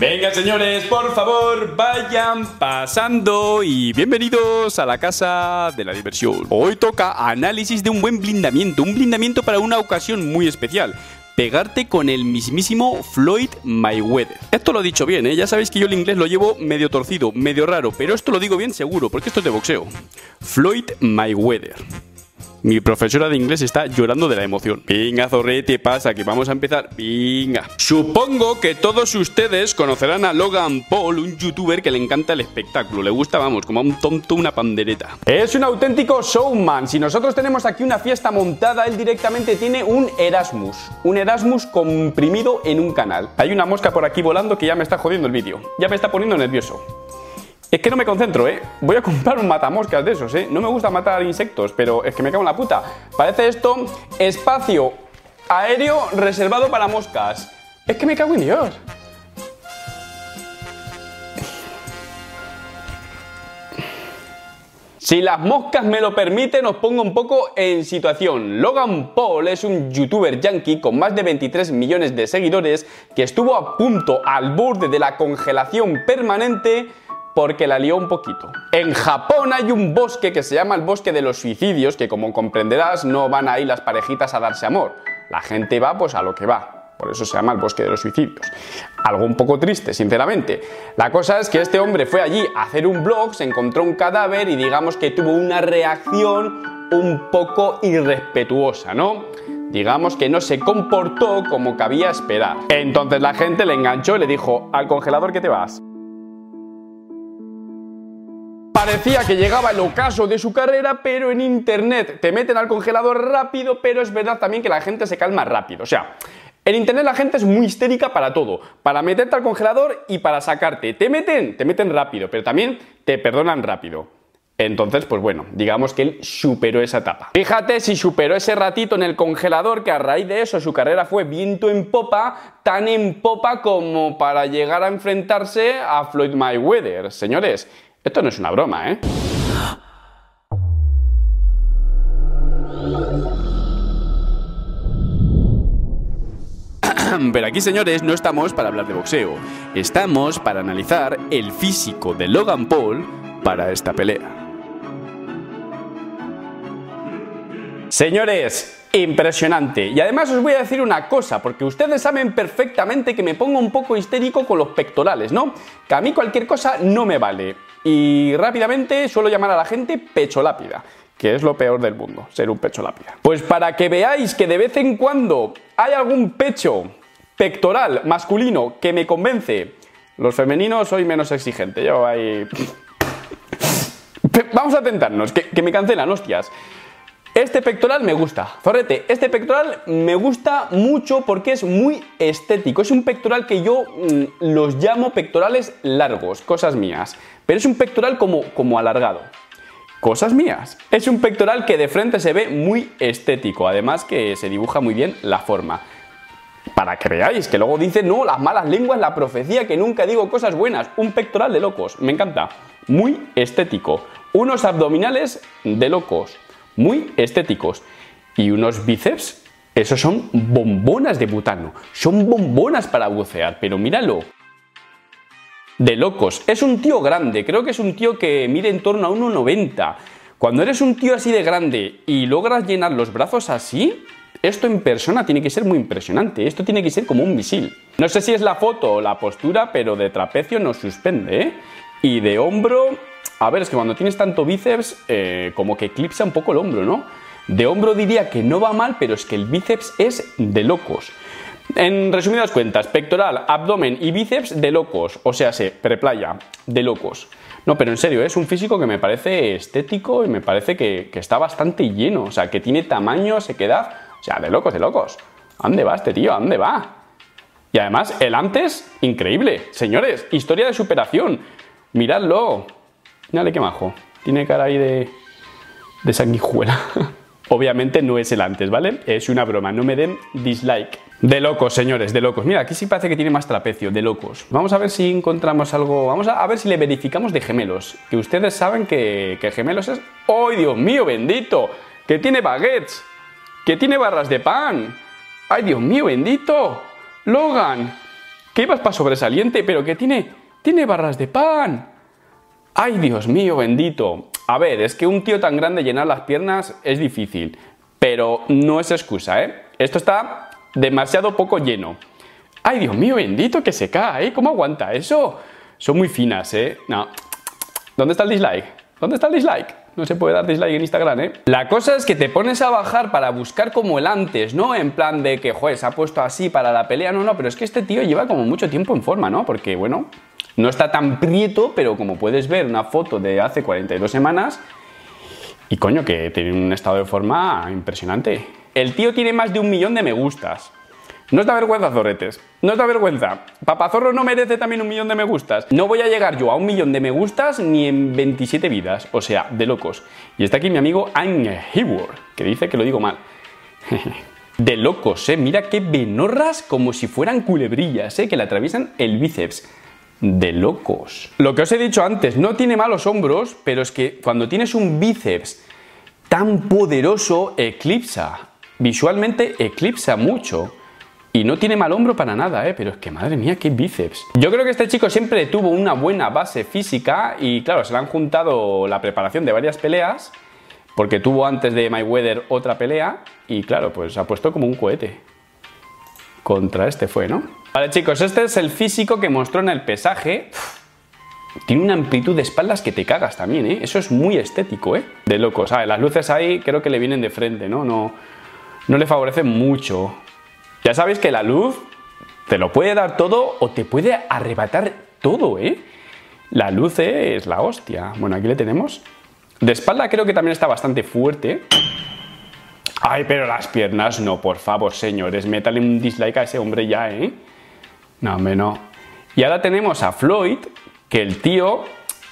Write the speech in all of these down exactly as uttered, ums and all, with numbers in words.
Venga, señores, por favor, vayan pasando y bienvenidos a la casa de la diversión. Hoy toca análisis de un buen blindamiento, un blindamiento para una ocasión muy especial. Pegarte con el mismísimo Floyd Mayweather. Esto lo he dicho bien, ¿eh? Ya sabéis que yo el inglés lo llevo medio torcido, medio raro, pero esto lo digo bien seguro, porque esto es de boxeo. Floyd Mayweather. Mi profesora de inglés está llorando de la emoción. Venga, zorrete, pasa, que vamos a empezar. Venga. Supongo que todos ustedes conocerán a Logan Paul, un youtuber que le encanta el espectáculo. Le gusta, vamos, como a un tonto una pandereta. Es un auténtico showman. Si nosotros tenemos aquí una fiesta montada, él directamente tiene un Erasmus. Un Erasmus comprimido en un canal. Hay una mosca por aquí volando que ya me está jodiendo el vídeo. Ya me está poniendo nervioso. Es que no me concentro, ¿eh? Voy a comprar un matamoscas de esos, ¿eh? No me gusta matar insectos, pero es que me cago en la puta. Parece esto espacio aéreo reservado para moscas. Es que me cago en Dios. Si las moscas me lo permiten, os pongo un poco en situación. Logan Paul es un youtuber yankee con más de veintitrés millones de seguidores que estuvo a punto, al borde de la congelación permanente, porque la lió un poquito. En Japón hay un bosque que se llama el bosque de los suicidios, que como comprenderás no van ahí las parejitas a darse amor. La gente va pues a lo que va, por eso se llama el bosque de los suicidios. Algo un poco triste, sinceramente. La cosa es que este hombre fue allí a hacer un vlog, se encontró un cadáver y digamos que tuvo una reacción un poco irrespetuosa, ¿no? Digamos que no se comportó como cabía esperar. Entonces la gente le enganchó y le dijo, al congelador que te vas. Parecía que llegaba el ocaso de su carrera, pero en internet te meten al congelador rápido, pero es verdad también que la gente se calma rápido. O sea, en internet la gente es muy histérica para todo, para meterte al congelador y para sacarte. Te meten, te meten rápido, pero también te perdonan rápido. Entonces, pues bueno, digamos que él superó esa etapa. Fíjate si superó ese ratito en el congelador, que a raíz de eso su carrera fue viento en popa, tan en popa como para llegar a enfrentarse a Floyd Mayweather. Señores, esto no es una broma, ¿eh? Pero aquí, señores, no estamos para hablar de boxeo. Estamos para analizar el físico de Logan Paul para esta pelea. Señores, impresionante. Y además os voy a decir una cosa, porque ustedes saben perfectamente que me pongo un poco histérico con los pectorales, ¿no? Que a mí cualquier cosa no me vale. Y rápidamente suelo llamar a la gente pecholápida, que es lo peor del mundo, ser un pecholápida. Pues para que veáis que de vez en cuando hay algún pecho pectoral masculino que me convence. Los femeninos soy menos exigente, yo ahí... Vamos a tentarnos, que, que me cancelan, hostias. Este pectoral me gusta, zorrete, este pectoral me gusta mucho porque es muy estético. Es un pectoral que yo mmm, los llamo pectorales largos, cosas mías. Pero es un pectoral como, como alargado, cosas mías. Es un pectoral que de frente se ve muy estético, además que se dibuja muy bien la forma. Para que veáis, que luego dicen, no, las malas lenguas, la profecía, que nunca digo cosas buenas. Un pectoral de locos, me encanta, muy estético. Unos abdominales de locos, muy estéticos, y unos bíceps, esos son bombonas de butano, son bombonas para bucear, pero míralo, de locos. Es un tío grande, creo que es un tío que mide en torno a uno noventa, cuando eres un tío así de grande y logras llenar los brazos así, esto en persona tiene que ser muy impresionante, esto tiene que ser como un misil. No sé si es la foto o la postura, pero de trapecio nos suspende, ¿eh? Y de hombro... A ver, es que cuando tienes tanto bíceps, eh, como que eclipsa un poco el hombro, ¿no? De hombro diría que no va mal, pero es que el bíceps es de locos. En resumidas cuentas, pectoral, abdomen y bíceps de locos. O sea, se preplaya, de locos. No, pero en serio, ¿eh? Es un físico que me parece estético y me parece que, que está bastante lleno. O sea, que tiene tamaño, sequedad. O sea, de locos, de locos. ¿A dónde va este tío? ¿A dónde va? Y además, el antes, increíble. Señores, historia de superación. Miradlo. Dale, qué majo. Tiene cara ahí de, de sanguijuela. Obviamente no es el antes, ¿vale? Es una broma, no me den dislike. De locos, señores, de locos. Mira, aquí sí parece que tiene más trapecio, de locos. Vamos a ver si encontramos algo... Vamos a ver si le verificamos de gemelos. Que ustedes saben que, que gemelos es... ¡Oh, Dios mío, bendito! Que tiene baguettes. Que tiene barras de pan. ¡Ay, Dios mío, bendito! Logan. que iba para sobresaliente, pero que tiene, tiene barras de pan. ¡Ay, Dios mío, bendito! A ver, es que un tío tan grande llenar las piernas es difícil, pero no es excusa, ¿eh? Esto está demasiado poco lleno. ¡Ay, Dios mío, bendito, que se cae! ¿Eh? ¿Cómo aguanta eso? Son muy finas, ¿eh? No. ¿Dónde está el dislike? ¿Dónde está el dislike? No se puede dar dislike en Instagram, ¿eh? La cosa es que te pones a bajar para buscar como el antes, ¿no? En plan de que, joder, se ha puesto así para la pelea. No, no, pero es que este tío lleva como mucho tiempo en forma, ¿no? Porque, bueno, no está tan prieto, pero como puedes ver, una foto de hace cuarenta y dos semanas. Y coño, que tiene un estado de forma impresionante. El tío tiene más de un millón de me gustas. No os da vergüenza, zorretes. No os da vergüenza. Papazorro no merece también un millón de me gustas. No voy a llegar yo a un millón de me gustas ni en veintisiete vidas. O sea, de locos. Y está aquí mi amigo Anne Hayward, que dice que lo digo mal. De locos, ¿eh? Mira qué venorras, como si fueran culebrillas, ¿eh? Que le atraviesan el bíceps. De locos. Lo que os he dicho antes, no tiene malos hombros, pero es que cuando tienes un bíceps tan poderoso, eclipsa. Visualmente eclipsa mucho. Y no tiene mal hombro para nada, ¿eh? Pero es que, madre mía, qué bíceps. Yo creo que este chico siempre tuvo una buena base física y, claro, se le han juntado la preparación de varias peleas, porque tuvo antes de Mayweather otra pelea y, claro, pues ha puesto como un cohete. Contra este fue, ¿no? Vale, chicos, este es el físico que mostró en el pesaje. Uf, tiene una amplitud de espaldas que te cagas también, ¿eh? Eso es muy estético, ¿eh? De locos. Ah, las luces ahí creo que le vienen de frente, ¿no? No, no le favorecen mucho. Ya sabéis que la luz te lo puede dar todo o te puede arrebatar todo, ¿eh? La luz es la hostia. Bueno, aquí le tenemos. De espalda creo que también está bastante fuerte. Ay, pero las piernas no, por favor, señores. Métale un dislike a ese hombre ya, ¿eh? No, hombre, no. Y ahora tenemos a Floyd, que el tío,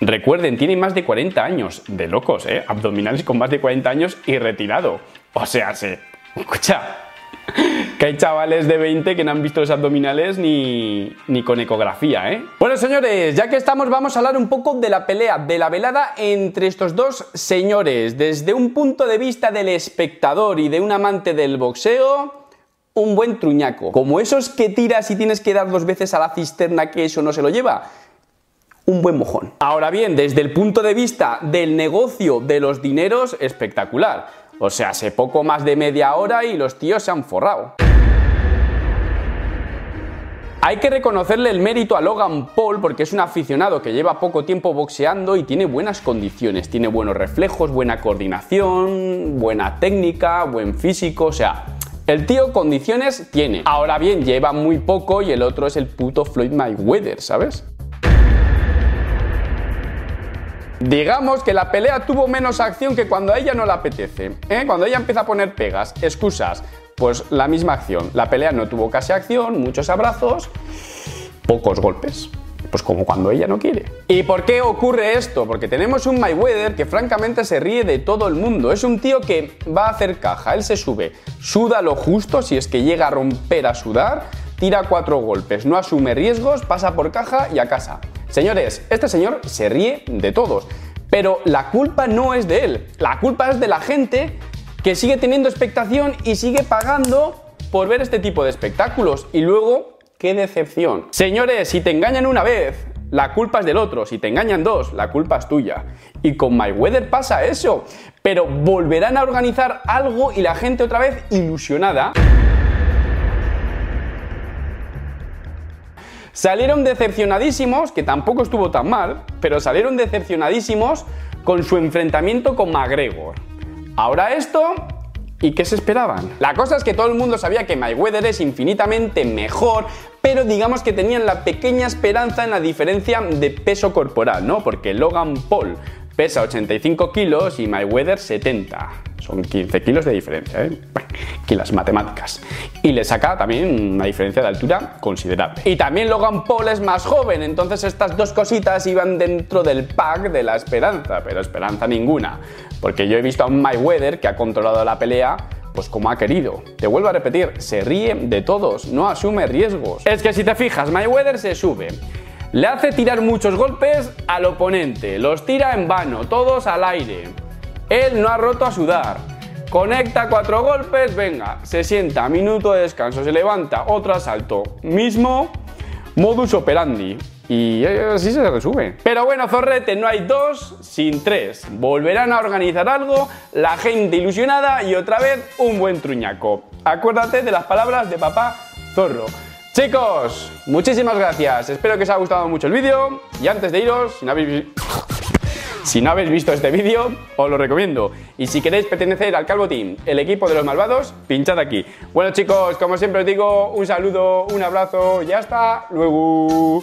recuerden, tiene más de cuarenta años. De locos, ¿eh? Abdominales con más de cuarenta años y retirado. O sea, sí. Escucha. Que hay chavales de veinte que no han visto los abdominales ni, ni con ecografía, ¿eh? Bueno, señores, ya que estamos, vamos a hablar un poco de la pelea, de la velada entre estos dos señores. Desde un punto de vista del espectador y de un amante del boxeo, un buen truñaco. Como esos que tiras y tienes que dar dos veces a la cisterna, que eso no se lo lleva. Un buen mojón. Ahora bien, desde el punto de vista del negocio, de los dineros, espectacular. O sea, hace poco más de media hora y los tíos se han forrado. Hay que reconocerle el mérito a Logan Paul porque es un aficionado que lleva poco tiempo boxeando y tiene buenas condiciones. Tiene buenos reflejos, buena coordinación, buena técnica, buen físico, o sea, el tío condiciones tiene. Ahora bien, lleva muy poco y el otro es el puto Floyd Mayweather, ¿sabes? Digamos que la pelea tuvo menos acción que cuando a ella no le apetece, ¿eh? Cuando ella empieza a poner pegas, excusas, pues la misma acción. La pelea no tuvo casi acción, muchos abrazos, pocos golpes, pues como cuando ella no quiere. ¿Y por qué ocurre esto? Porque tenemos un Mayweather que francamente se ríe de todo el mundo. Es un tío que va a hacer caja, él se sube, suda lo justo, si es que llega a romper a sudar, tira cuatro golpes, no asume riesgos, pasa por caja y a casa. Señores, este señor se ríe de todos, pero la culpa no es de él, la culpa es de la gente que sigue teniendo expectación y sigue pagando por ver este tipo de espectáculos. Y luego, qué decepción. Señores, si te engañan una vez, la culpa es del otro, si te engañan dos, la culpa es tuya. Y con Mayweather pasa eso, pero volverán a organizar algo y la gente otra vez ilusionada. Salieron decepcionadísimos, que tampoco estuvo tan mal, pero salieron decepcionadísimos con su enfrentamiento con McGregor. Ahora esto, ¿y qué se esperaban? La cosa es que todo el mundo sabía que Mayweather es infinitamente mejor, pero digamos que tenían la pequeña esperanza en la diferencia de peso corporal, ¿no? Porque Logan Paul pesa ochenta y cinco kilos y Mayweather setenta. Son quince kilos de diferencia, ¿eh? Que las matemáticas. Y le saca también una diferencia de altura considerable. Y también Logan Paul es más joven, entonces estas dos cositas iban dentro del pack de la esperanza, pero esperanza ninguna. Porque yo he visto a un Mayweather que ha controlado la pelea pues como ha querido. Te vuelvo a repetir, se ríe de todos, no asume riesgos. Es que si te fijas, Mayweather se sube. Le hace tirar muchos golpes al oponente, los tira en vano, todos al aire. Él no ha roto a sudar. Conecta cuatro golpes, venga, se sienta, minuto de descanso, se levanta, otro asalto, mismo, modus operandi. Y así se resume. Pero bueno, zorrete, no hay dos sin tres. Volverán a organizar algo, la gente ilusionada y otra vez un buen truñaco. Acuérdate de las palabras de papá Zorro. Chicos, muchísimas gracias. Espero que os haya gustado mucho el vídeo. Y antes de iros, si no habéis, si no habéis visto este vídeo, os lo recomiendo. Y si queréis pertenecer al Calvo Team, el equipo de los malvados, pinchad aquí. Bueno chicos, como siempre os digo, un saludo, un abrazo y hasta luego.